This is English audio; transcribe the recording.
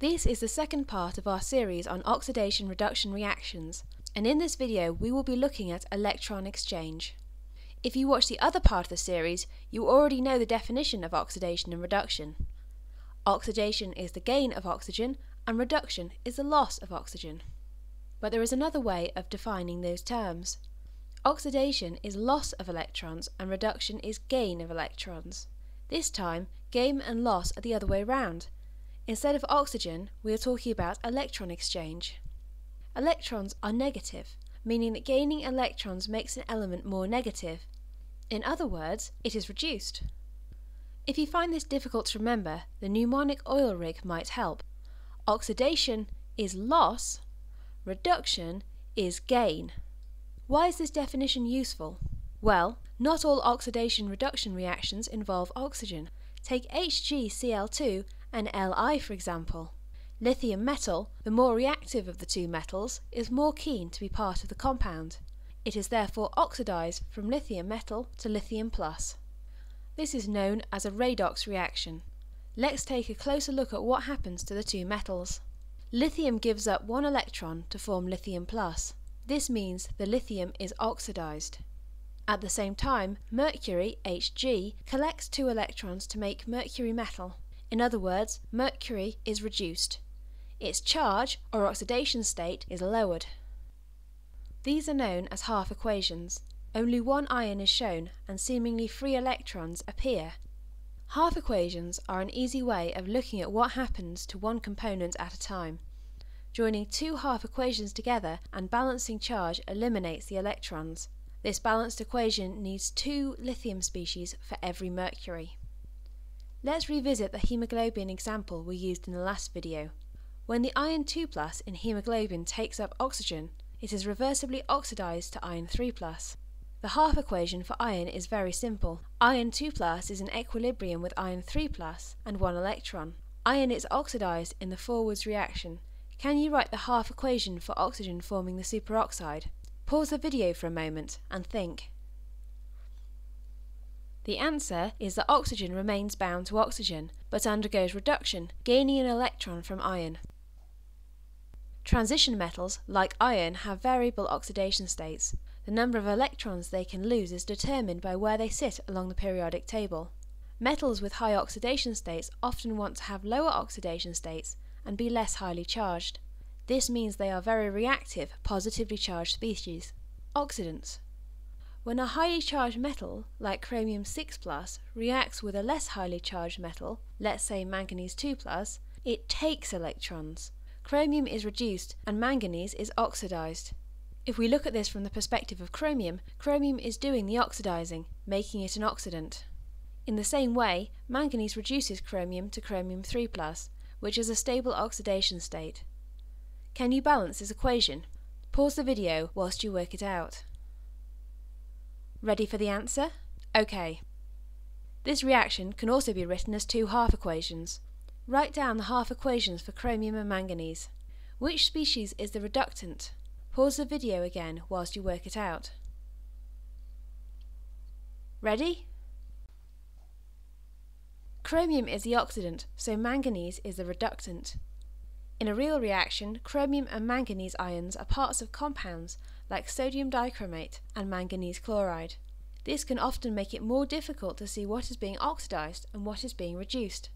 This is the second part of our series on oxidation-reduction reactions, and in this video we will be looking at electron exchange. If you watch the other part of the series, you already know the definition of oxidation and reduction. Oxidation is the gain of oxygen, and reduction is the loss of oxygen. But there is another way of defining those terms. Oxidation is loss of electrons, and reduction is gain of electrons. This time, gain and loss are the other way round. Instead of oxygen, we are talking about electron exchange. Electrons are negative, meaning that gaining electrons makes an element more negative. In other words, it is reduced. If you find this difficult to remember, the mnemonic oil rig might help. Oxidation is loss, reduction is gain. Why is this definition useful? Well, not all oxidation-reduction reactions involve oxygen. Take HgCl2 and Li, for example. Lithium metal, the more reactive of the two metals, is more keen to be part of the compound. It is therefore oxidized from lithium metal to lithium plus. This is known as a redox reaction. Let's take a closer look at what happens to the two metals. Lithium gives up one electron to form lithium plus. This means the lithium is oxidized. At the same time, mercury, Hg, collects two electrons to make mercury metal. In other words, mercury is reduced. Its charge, or oxidation state, is lowered. These are known as half equations. Only one ion is shown, and seemingly free electrons appear. Half equations are an easy way of looking at what happens to one component at a time. Joining two half equations together and balancing charge eliminates the electrons. This balanced equation needs two lithium species for every mercury. Let's revisit the hemoglobin example we used in the last video. When the ion 2+ in hemoglobin takes up oxygen, it is reversibly oxidized to ion 3+. The half equation for iron is very simple. Ion 2+ is in equilibrium with ion 3+ and one electron. Iron is oxidized in the forwards reaction. Can you write the half equation for oxygen forming the superoxide? Pause the video for a moment and think. The answer is that oxygen remains bound to oxygen, but undergoes reduction, gaining an electron from iron. Transition metals, like iron, have variable oxidation states. The number of electrons they can lose is determined by where they sit along the periodic table. Metals with high oxidation states often want to have lower oxidation states and be less highly charged. This means they are very reactive, positively charged species. Oxidants. When a highly charged metal, like chromium 6+, reacts with a less highly charged metal, let's say manganese 2+, it takes electrons. Chromium is reduced and manganese is oxidized. If we look at this from the perspective of chromium, chromium is doing the oxidizing, making it an oxidant. In the same way, manganese reduces chromium to chromium 3+, which is a stable oxidation state. Can you balance this equation? Pause the video whilst you work it out. Ready for the answer? OK. This reaction can also be written as two half equations. Write down the half equations for chromium and manganese. Which species is the reductant? Pause the video again whilst you work it out. Ready? Chromium is the oxidant, so manganese is the reductant. In a real reaction, chromium and manganese ions are parts of compounds like sodium dichromate and manganese chloride. This can often make it more difficult to see what is being oxidized and what is being reduced.